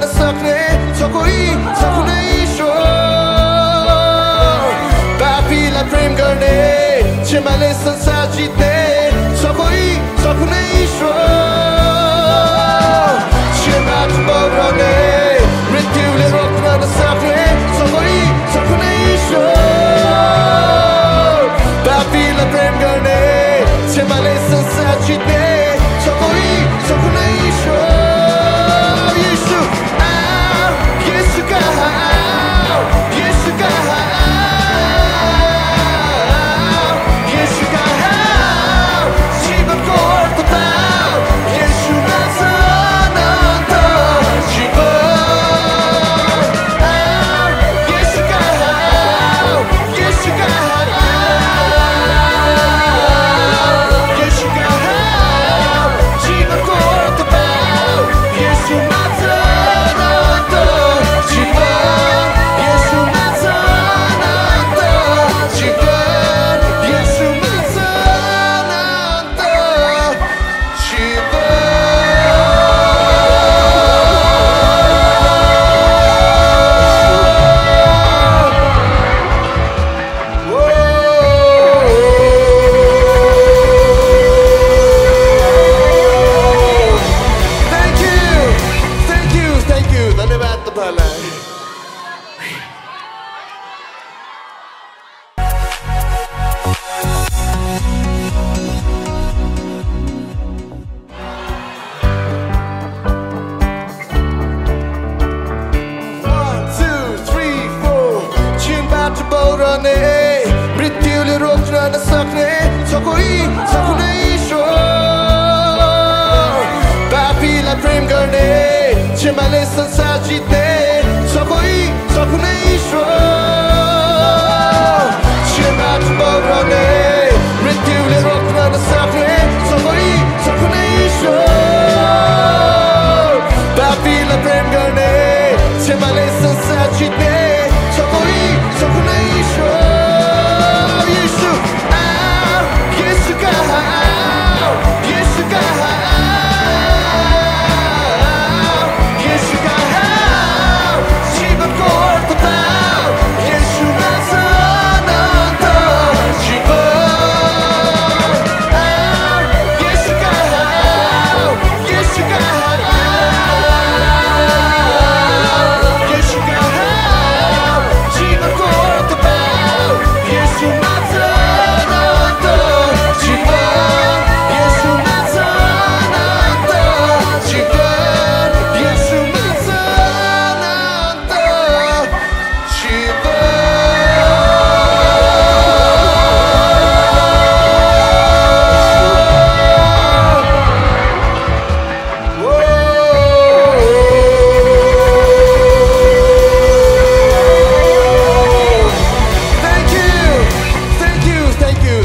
Thank you, thank you.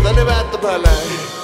Dhanyawad tapailai.